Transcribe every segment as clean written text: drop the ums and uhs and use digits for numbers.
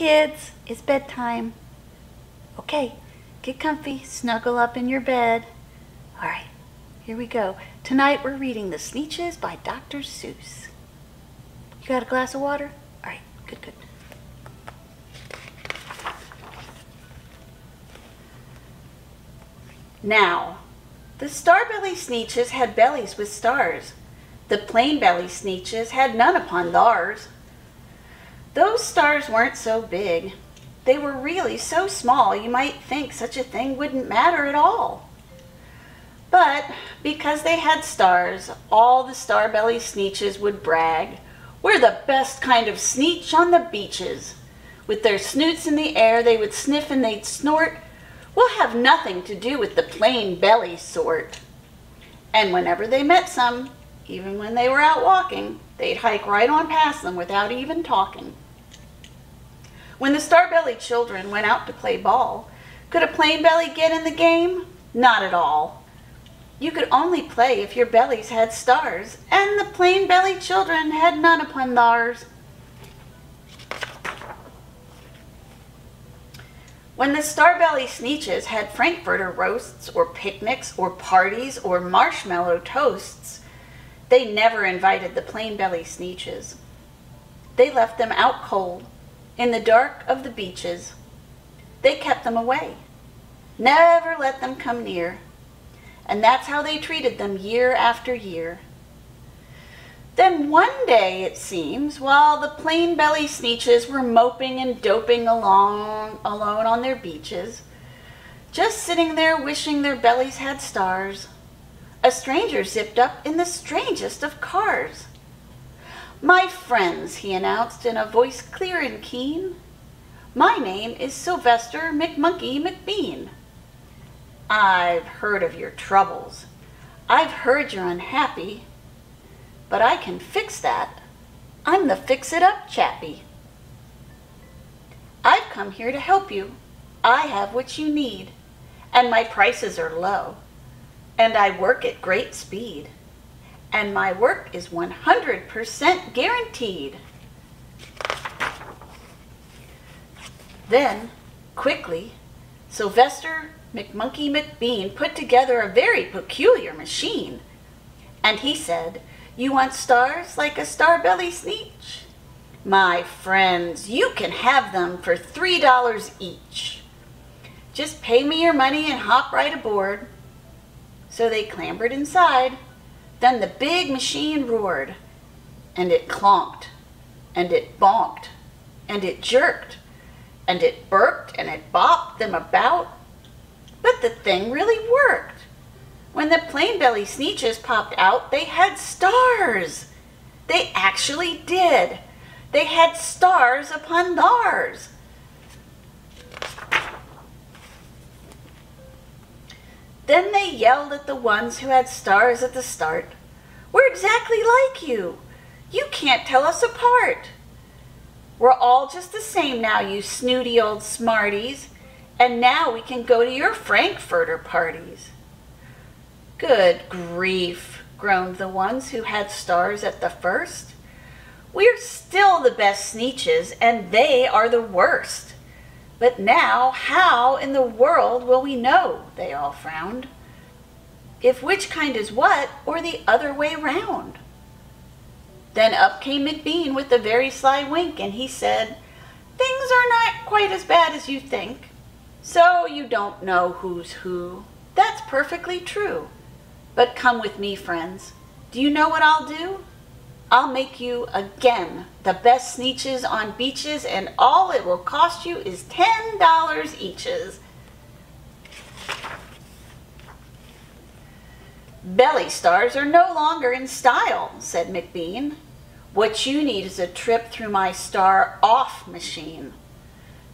Kids, it's bedtime. Okay, get comfy, snuggle up in your bed. All right, here we go. Tonight we're reading The Sneetches by Dr. Seuss. You got a glass of water? All right, good, good. Now, the star-belly Sneetches had bellies with stars. The plain-belly Sneetches had none upon theirs. Those stars weren't so big. They were really so small you might think such a thing wouldn't matter at all. But because they had stars, all the star-belly Sneetches would brag, "We're the best kind of sneetch on the beaches." With their snoots in the air, they would sniff and they'd snort, "We'll have nothing to do with the plain-belly sort." And whenever they met some, even when they were out walking, they'd hike right on past them without even talking. When the star-bellied children went out to play ball, could a plain-belly get in the game? Not at all. You could only play if your bellies had stars, and the plain-bellied children had none upon theirs. When the star-bellied Sneetches had frankfurter roasts or picnics or parties or marshmallow toasts, they never invited the plain-belly Sneetches. They left them out cold, in the dark of the beaches. They kept them away, never let them come near, and that's how they treated them year after year. Then one day, it seems, while the plain-belly Sneetches were moping and doping along alone on their beaches, just sitting there wishing their bellies had stars, a stranger zipped up in the strangest of cars. "My friends," he announced in a voice clear and keen, "my name is Sylvester McMonkey McBean. I've heard of your troubles. I've heard you're unhappy, but I can fix that. I'm the fix-it-up chappy. I've come here to help you. I have what you need, and my prices are low. And I work at great speed, and my work is 100% guaranteed." Then, quickly, Sylvester McMonkey McBean put together a very peculiar machine, and he said, "You want stars like a star-belly Sneetch? My friends, you can have them for $3 each. Just pay me your money and hop right aboard." So they clambered inside. Then the big machine roared, and it clonked, and it bonked, and it jerked, and it burped, and it bopped them about. But the thing really worked. When the plain-belly Sneetches popped out, they had stars. They actually did. They had stars upon theirs. Then they yelled at the ones who had stars at the start, "We're exactly like you. You can't tell us apart. We're all just the same now, you snooty old smarties, and now we can go to your frankfurter parties." "Good grief," groaned the ones who had stars at the first. "We're still the best Sneetches, and they are the worst. But now, how in the world will we know," they all frowned, "if which kind is what, or the other way round?" Then up came McBean with a very sly wink, and he said, "Things are not quite as bad as you think. So you don't know who's who. That's perfectly true. But come with me, friends. Do you know what I'll do? I'll make you again the best Sneetches on beaches, and all it will cost you is $10 eaches." "Belly stars are no longer in style," said McBean. "What you need is a trip through my star-off machine.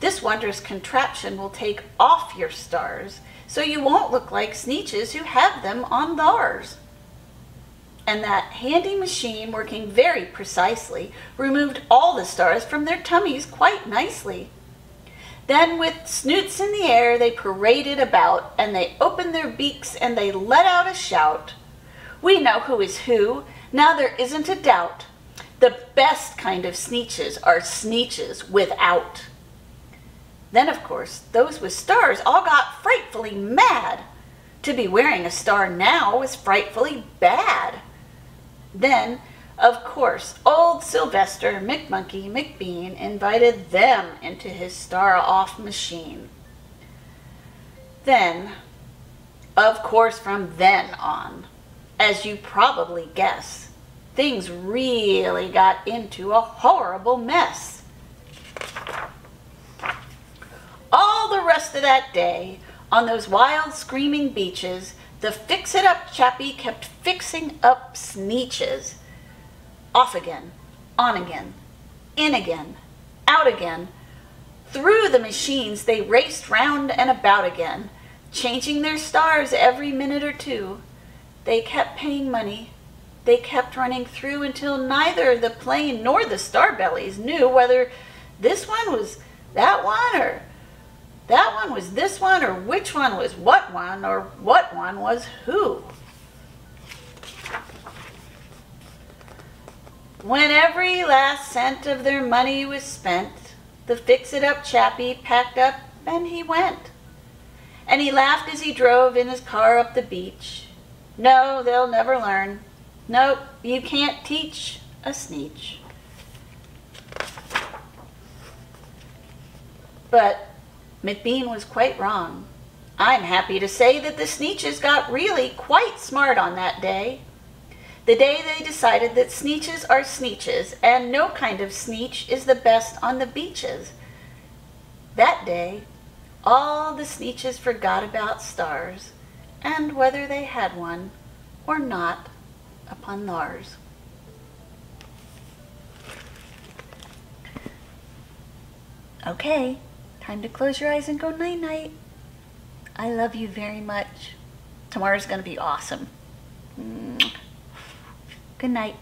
This wondrous contraption will take off your stars, so you won't look like Sneetches who have them on theirs." And that handy machine, working very precisely, removed all the stars from their tummies quite nicely. Then with snoots in the air, they paraded about, and they opened their beaks, and they let out a shout. "We know who is who, now there isn't a doubt. The best kind of Sneetches are Sneetches without." Then, of course, those with stars all got frightfully mad. To be wearing a star now was frightfully bad. Then, of course, old Sylvester McMonkey McBean invited them into his star-off machine. Then, of course, from then on, as you probably guess, things really got into a horrible mess. All the rest of that day, on those wild screaming beaches, the fix-it-up chappie kept fixing up Sneetches. Off again, on again, in again, out again. Through the machines they raced round and about again, changing their stars every minute or two. They kept paying money. They kept running through until neither the plane nor the starbellies knew whether this one was that one, or that one was this one, or which one was what one, or what one was who. When every last cent of their money was spent, the fix-it-up chappie packed up and he went. And he laughed as he drove in his car up the beach. No, they'll never learn. Nope, you can't teach a Sneetch. But McBean was quite wrong. I'm happy to say that the Sneetches got really quite smart on that day. The day they decided that Sneetches are Sneetches and no kind of Sneetch is the best on the beaches. That day, all the Sneetches forgot about stars and whether they had one or not upon theirs. Okay. Time to close your eyes and go night-night. I love you very much. Tomorrow's going to be awesome. Good night.